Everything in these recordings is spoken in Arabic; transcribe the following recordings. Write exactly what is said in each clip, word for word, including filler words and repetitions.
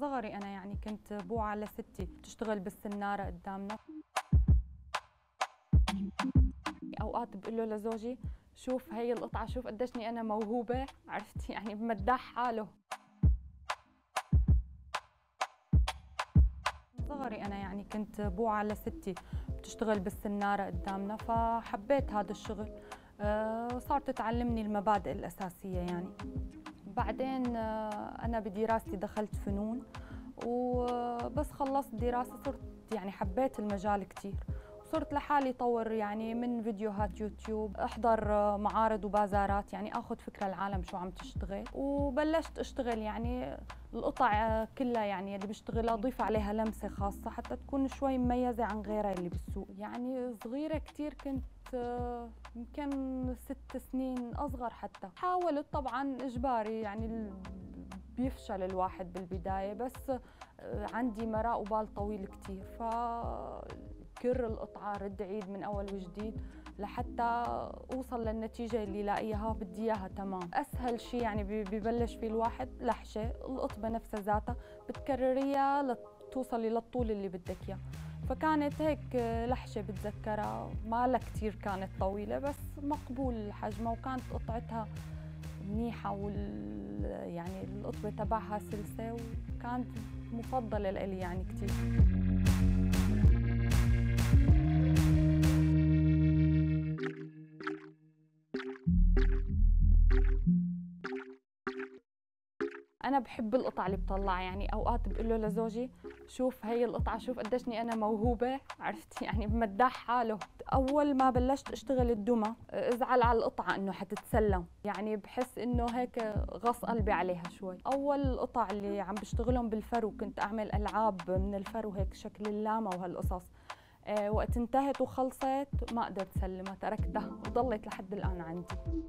صغري أنا يعني كنت بوعى لستي بتشتغل بالسنارة قدامنا. أوقات بقول له لزوجي شوف هي القطعة، شوف قديشني أنا موهوبة، عرفتي يعني بمداح حاله. صغري أنا يعني كنت بوعى لستي بتشتغل بالسنارة قدامنا، فحبيت هذا الشغل وصارت تعلمني المبادئ الأساسية يعني. بعدين أنا بدراستي دخلت فنون، وبس خلصت دراسة صرت يعني حبيت المجال كتير، صرت لحالي طور يعني من فيديوهات يوتيوب، أحضر معارض وبازارات يعني أخذ فكرة العالم شو عم تشتغل، وبلشت أشتغل يعني القطع كلها يعني اللي بشتغلها أضيف عليها لمسة خاصة حتى تكون شوي مميزة عن غيرها اللي بالسوق. يعني صغيرة كتير، كنت يمكن ست سنين أصغر حتى. حاولت طبعاً إجباري يعني بيفشل الواحد بالبداية، بس عندي مراء وبال طويل كتير، ف كر القطعة رد عيد من أول وجديد لحتى أوصل للنتيجة اللي لاقيها بدي إياها تمام. أسهل شيء يعني ببلش فيه الواحد لحشة القطبة نفسها ذاتها بتكرريها لتوصلي للطول اللي بدك إياه، فكانت هيك لحشة بتذكرها ما لها كتير، كانت طويلة بس مقبول حجمها، وكانت قطعتها منيحة وال يعني القطبة تبعها سلسة، وكانت مفضلة لإلي يعني كتير. أنا بحب القطع اللي بطلعها، يعني أوقات بقول له لزوجي شوف هي القطعة، شوف قديشني أنا موهوبة، عرفتي يعني بمداح حاله. أول ما بلشت أشتغل الدمى أزعل على القطعة إنه حتتسلم، يعني بحس إنه هيك غص قلبي عليها شوي. أول القطع اللي عم بشتغلهم بالفرو، كنت أعمل ألعاب من الفرو هيك شكل اللامة وهالقصص، أه وقت انتهت وخلصت ما قدرت أسلمها، تركتها وضلت لحد الآن عندي.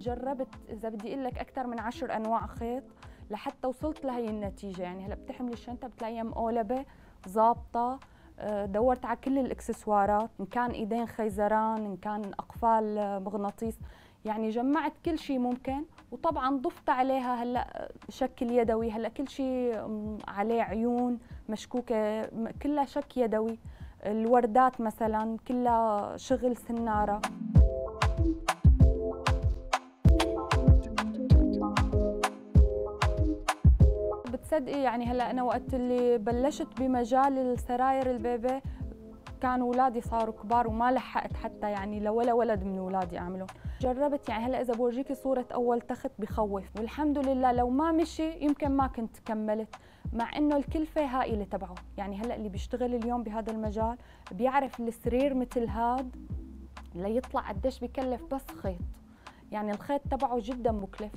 جربت إذا بدي أقول لك أكثر من عشر أنواع خيط لحتى وصلت لهي النتيجة. يعني هلا بتحملي الشنطة بتلاقيها مقولبة ظابطة، دورت على كل الإكسسوارات، إن كان إيدين خيزران، إن كان أقفال مغناطيس، يعني جمعت كل شيء ممكن، وطبعاً ضفت عليها هلا شكل يدوي. هلا كل شيء عليه عيون مشكوكة كلها شك يدوي، الوردات مثلاً كلها شغل سنارة. صدقي يعني هلا انا وقت اللي بلشت بمجال السراير البيبي كانوا اولادي صاروا كبار، وما لحقت حتى يعني لولا ولد من اولادي اعمله. جربت يعني هلا اذا بورجيكي صوره اول تخت بخوف، والحمد لله لو ما مشي يمكن ما كنت كملت، مع انه الكلفه هائله تبعه. يعني هلا اللي بيشتغل اليوم بهذا المجال بيعرف السرير مثل هاد ليطلع قديش بكلف بس خيط، يعني الخيط تبعه جدا مكلف.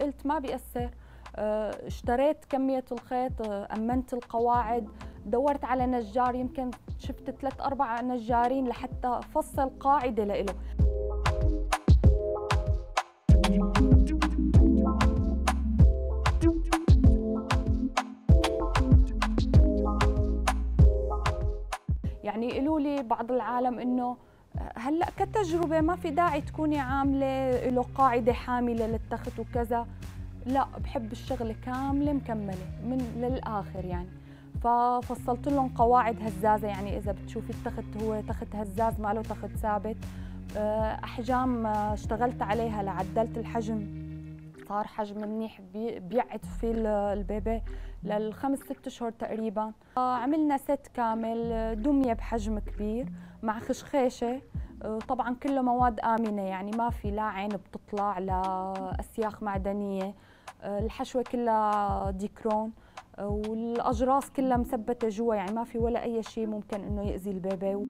قلت ما بيأثر، اشتريت كمية الخيط، أمنت القواعد، دورت على نجار، يمكن شفت ثلاث أربع نجارين لحتى فصل قاعدة لإله. يعني قالوا لي بعض العالم إنه هلأ كتجربة ما في داعي تكوني عاملة له قاعدة حاملة للتخت وكذا، لا بحب الشغله كامله مكمله من للاخر يعني. ففصلت لهم قواعد هزازه، يعني اذا بتشوفي التخت هو تخت هزاز ما له تخت ثابت. احجام اشتغلت عليها لعدلت الحجم، صار حجم منيح بيقعد فيه البيبي للخمس ست اشهر تقريبا. عملنا ست كامل دميه بحجم كبير مع خشخيشه، طبعاً كله مواد آمنة يعني ما في لا عين بتطلع لا أسياخ معدنية، الحشوة كلها ديكرون، والأجراس كلها مثبتة جوا، يعني ما في ولا أي شيء ممكن إنه يأذي البيبي.